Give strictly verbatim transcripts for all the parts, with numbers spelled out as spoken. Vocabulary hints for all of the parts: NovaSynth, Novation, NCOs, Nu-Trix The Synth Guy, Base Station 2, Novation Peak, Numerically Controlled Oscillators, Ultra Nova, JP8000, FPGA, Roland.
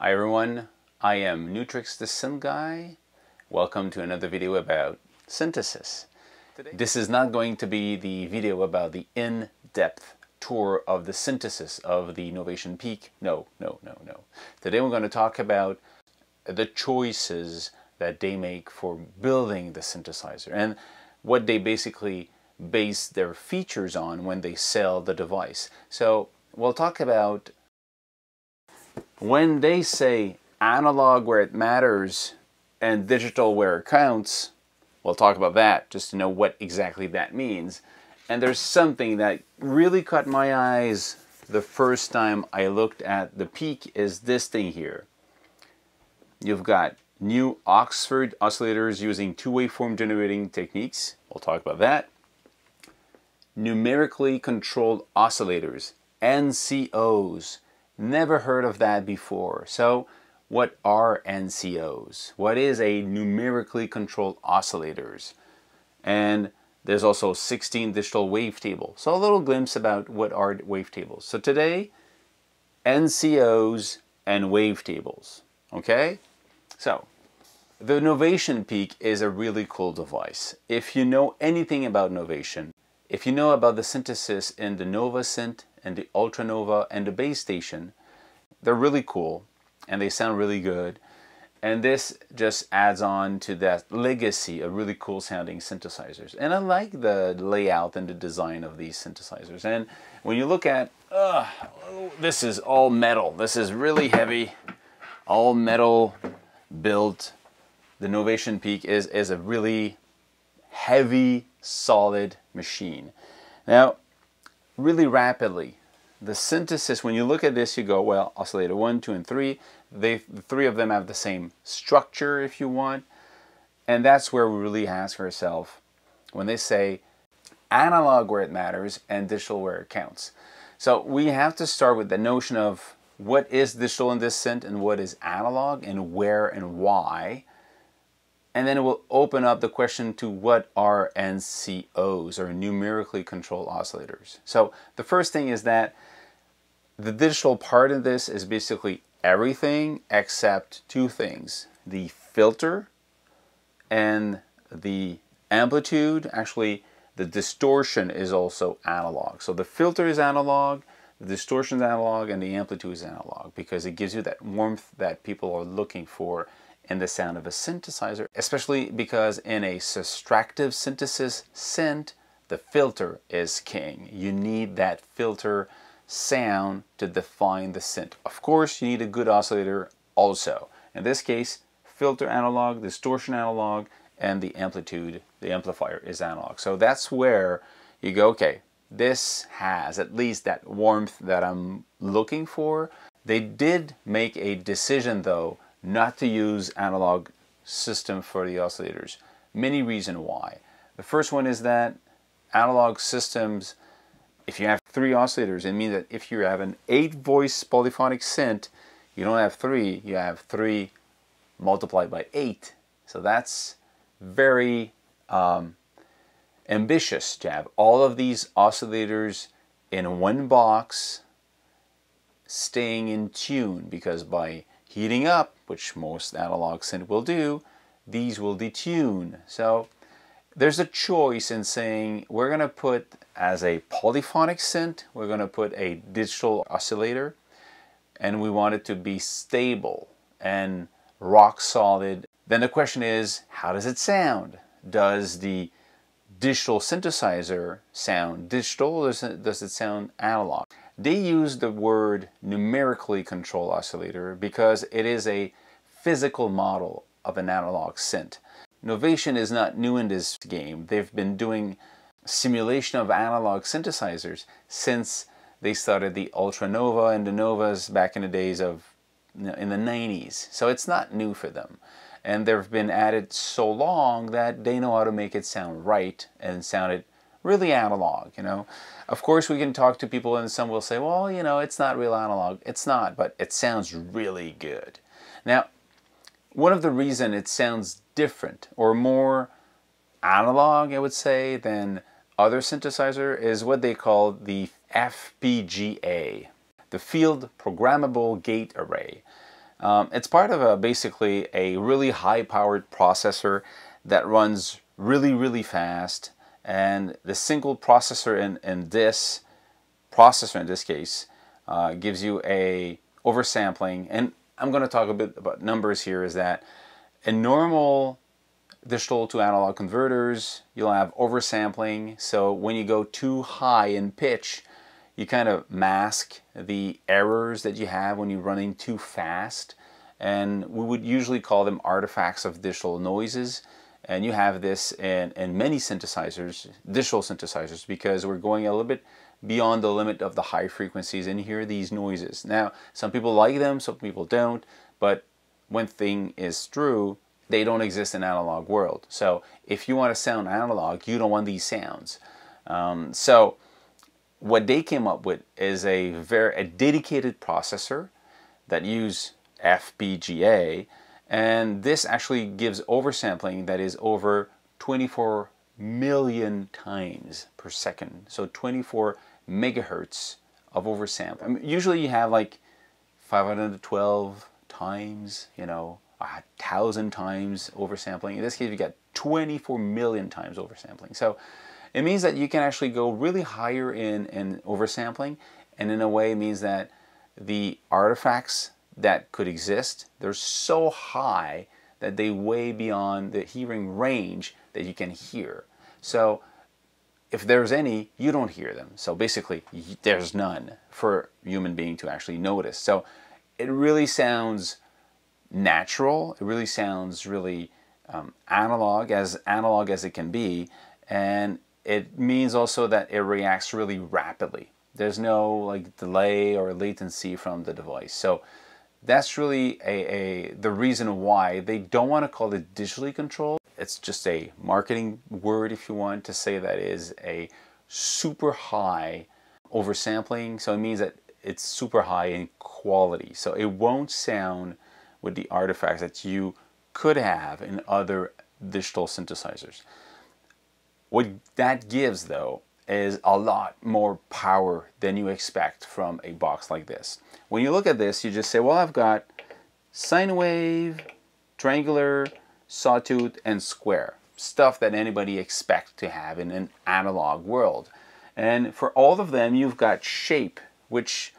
Hi everyone, I am Nutrix the Synth Guy. Welcome to another video about synthesis. Today, this is not going to be the video about the in-depth tour of the synthesis of the Novation Peak. No, no, no, no. Today we're going to talk about the choices that they make for building the synthesizer and what they basically base their features on when they sell the device. So we'll talk about when they say analog where it matters and digital where it counts. We'll talk about that just to know what exactly that means. And there's something that really caught my eyes the first time I looked at the Peak is this thing here. You've got new Oxford oscillators using two waveform generating techniques. We'll talk about that. Numerically controlled oscillators, N C Os. Never heard of that before. So what are N C Os? What is a numerically controlled oscillators? And there's also sixteen digital wavetables. So a little glimpse about what are wavetables. So today, N C Os and wavetables, okay? So the Novation Peak is a really cool device. If you know anything about Novation, if you know about the synthesis in the NovaSynth and the Ultra Nova and the Base Station, they're really cool and they sound really good, and this just adds on to that legacy of really cool sounding synthesizers. And I like the layout and the design of these synthesizers. And when you look at uh, this is all metal, this is really heavy, all metal built. The Novation Peak is, is a really heavy, solid machine. Now really rapidly, the synthesis, when you look at this, you go, well, oscillator one, two, and three, they, the three of them have the same structure, if you want. And that's where we really ask ourselves when they say analog where it matters and digital where it counts. So we have to start with the notion of what is digital in this synth and what is analog and where and why. And then it will open up the question to what are N C Os, or numerically controlled oscillators. So the first thing is that the digital part of this is basically everything except two things: the filter and the amplitude. Actually, the distortion is also analog. So the filter is analog, the distortion is analog, and the amplitude is analog, because it gives you that warmth that people are looking for in the sound of a synthesizer, especially because in a subtractive synthesis synth, the filter is king. You need that filter sound to define the synth. Of course, you need a good oscillator also. In this case, filter analog, distortion analog, and the amplitude, the amplifier, is analog. So that's where you go, okay, this has at least that warmth that I'm looking for. They did make a decision, though, not to use analog system for the oscillators. Many reasons why. The first one is that analog systems, if you have three oscillators, it means that if you have an eight voice polyphonic synth, you don't have three, you have three multiplied by eight. So that's very um, ambitious to have all of these oscillators in one box staying in tune, because by heating up, which most analog synth will do, these will detune. So there's a choice in saying we're going to put, as a polyphonic synth, we're going to put a digital oscillator, and we want it to be stable and rock solid. Then the question is, how does it sound? Does the digital synthesizer sound digital, or does it sound analog? They use the word numerically controlled oscillator because it is a physical model of an analog synth. Novation is not new in this game. They've been doing simulation of analog synthesizers since they started the Ultra Nova and the Novas back in the days of, you know, in the nineties. So it's not new for them. And they've been at it so long that they know how to make it sound right and sound it really analog, you know. Of course, we can talk to people and some will say, well, you know, it's not real analog. It's not, but it sounds really good. Now, one of the reasons it sounds different or more analog, I would say, than other synthesizer is what they call the F P G A, the Field Programmable Gate Array. Um, it's part of a, basically a really high-powered processor that runs really, really fast. And the single processor in, in this processor, in this case, uh, gives you a oversampling. And I'm going to talk a bit about numbers here. Is that in normal digital to analog converters, you'll have oversampling. So when you go too high in pitch, you kind of mask the errors that you have when you're running too fast. And we would usually call them artifacts of digital noises. And you have this in, in many synthesizers, digital synthesizers, because we're going a little bit beyond the limit of the high frequencies and hear these noises. Now, some people like them, some people don't, but one thing is true, they don't exist in analog world. So if you want to sound analog, you don't want these sounds. Um, so what they came up with is a very a dedicated processor that uses F P G A, and this actually gives oversampling that is over twenty-four million times per second. So twenty-four megahertz of oversampling. I mean, usually you have like five hundred twelve times, you know, a thousand times oversampling. In this case, you got twenty-four million times oversampling. So it means that you can actually go really higher in, in oversampling, and in a way it means that the artifacts that could exist, they're so high that they way beyond the hearing range that you can hear. So if there's any, you don't hear them. So basically, there's none for a human being to actually notice. So it really sounds natural. It really sounds really um, analog, as analog as it can be. And it means also that it reacts really rapidly. There's no like delay or latency from the device. So that's really a, a the reason why they don't want to call it digitally controlled. It's just a marketing word, if you want to say that is a super high oversampling. So it means that it's super high in quality. So it won't sound with the artifacts that you could have in other digital synthesizers. What that gives, though, is a lot more power than you expect from a box like this. When you look at this, you just say, well, I've got sine wave, triangular, sawtooth, and square. Stuff that anybody expects to have in an analog world. And for all of them, you've got shape, which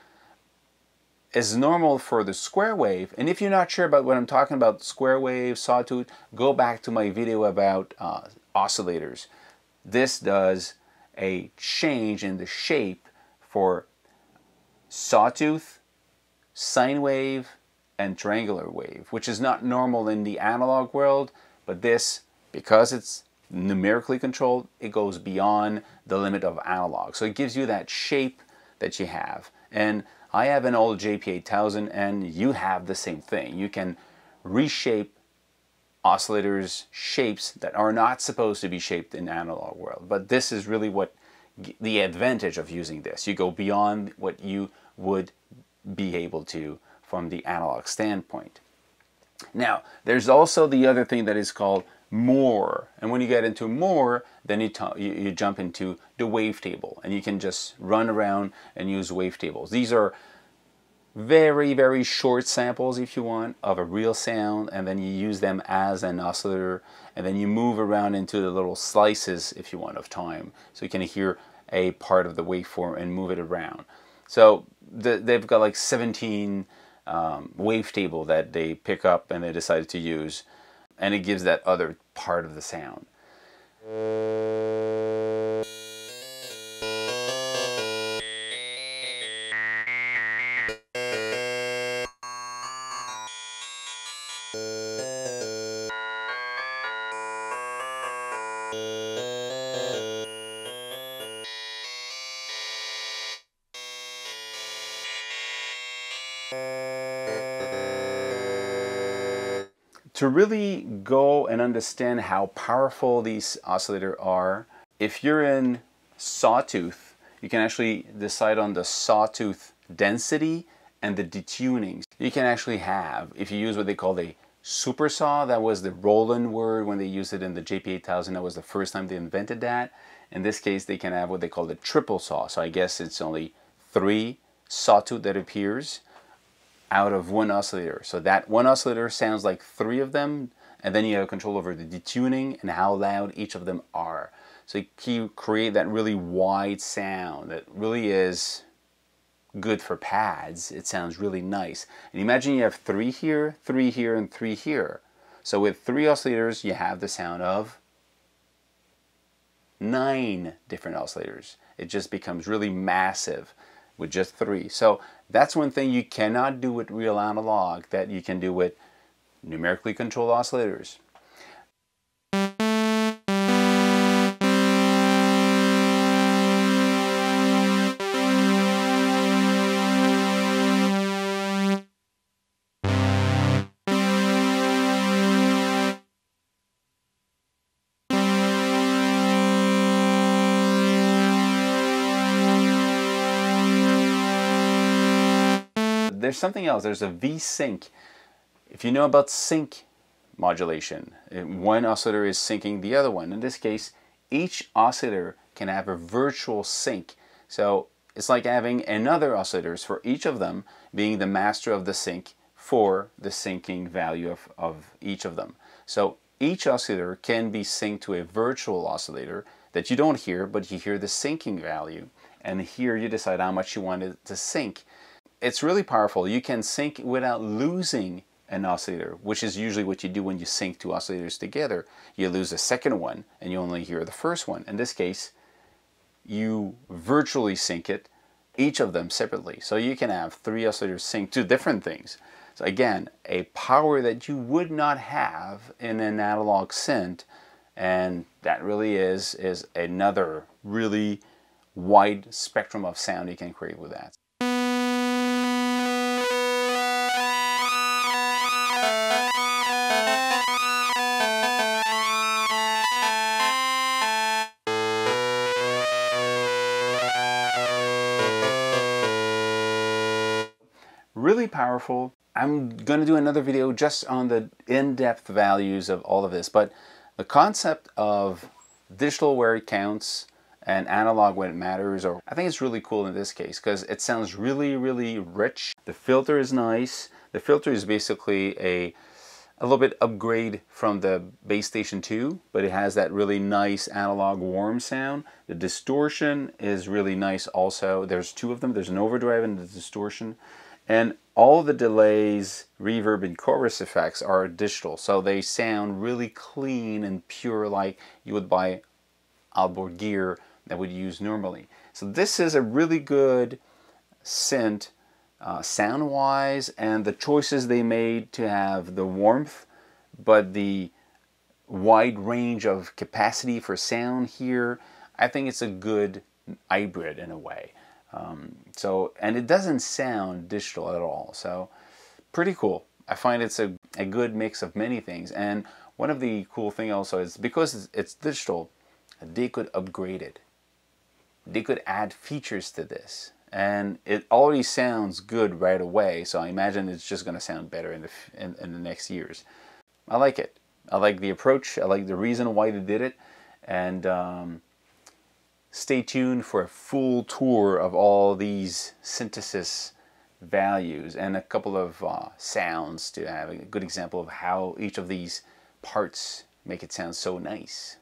is normal for the square wave. And if you're not sure about what I'm talking about, square wave, sawtooth, go back to my video about uh, oscillators. This does a change in the shape for sawtooth, sine wave, and triangular wave, which is not normal in the analog world, but this, because it's numerically controlled, it goes beyond the limit of analog. So it gives you that shape that you have. And I have an old J P eight thousand, and you have the same thing. You can reshape oscillators shapes that are not supposed to be shaped in analog world, but this is really what the advantage of using this. You go beyond what you would be able to from the analog standpoint. Now there's also the other thing that is called more, and when you get into more, then you, you, you jump into the wavetable, and you can just run around and use wavetables. These are very, very short samples, if you want, of a real sound, and then you use them as an oscillator, and then you move around into the little slices, if you want, of time, so you can hear a part of the waveform and move it around. So the, they've got like seventeen um, wavetable that they pick up and they decided to use, and it gives that other part of the sound. To really go and understand how powerful these oscillators are, if you're in sawtooth, you can actually decide on the sawtooth density and the detuning. You can actually have, if you use what they call a super saw, that was the Roland word when they used it in the J P eight thousand, that was the first time they invented that. In this case, they can have what they call the triple saw. So I guess it's only three sawtooth that appears out of one oscillator. So that one oscillator sounds like three of them, and then you have control over the detuning and how loud each of them are. So you create that really wide sound that really is good for pads. It sounds really nice. And imagine you have three here, three here, and three here. So with three oscillators, you have the sound of nine different oscillators. It just becomes really massive with just three. So that's one thing you cannot do with real analog that you can do with numerically controlled oscillators. There's something else. There's a V-sync. If you know about sync modulation, one oscillator is syncing the other one. In this case, each oscillator can have a virtual sync. So it's like having another oscillators for each of them being the master of the sync for the syncing value of, of each of them. So each oscillator can be synced to a virtual oscillator that you don't hear, but you hear the syncing value. And here you decide how much you want it to sync. It's really powerful. You can sync without losing an oscillator, which is usually what you do when you sync two oscillators together. You lose the second one and you only hear the first one. In this case, you virtually sync it, each of them separately. So you can have three oscillators sync two different things. So again, a power that you would not have in an analog synth, and that really is, is another really wide spectrum of sound you can create with that. Really powerful. I'm going to do another video just on the in-depth values of all of this, but the concept of digital where it counts and analog when it matters, or I think it's really cool in this case because it sounds really, really rich. The filter is nice. The filter is basically a, a little bit upgrade from the Base Station two, but it has that really nice analog warm sound. The distortion is really nice also. There's two of them. There's an overdrive and the distortion. And all the delays, reverb, and chorus effects are digital, so they sound really clean and pure like you would buy outboard gear that would use normally. So this is a really good synth uh, sound-wise, and the choices they made to have the warmth, but the wide range of capacity for sound here, I think it's a good hybrid in a way. Um, so, and it doesn't sound digital at all, so pretty cool. I find it's a, a good mix of many things, and one of the cool things also is because it's, it's digital, they could upgrade it. They could add features to this, and it already sounds good right away, so I imagine it's just going to sound better in the, in, in the next years. I like it. I like the approach, I like the reason why they did it, and um, stay tuned for a full tour of all these synthesis values and a couple of uh, sounds to have a good example of how each of these parts make it sound so nice.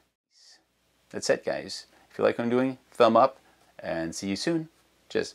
That's it, guys. If you like what I'm doing, thumb up and see you soon. Cheers.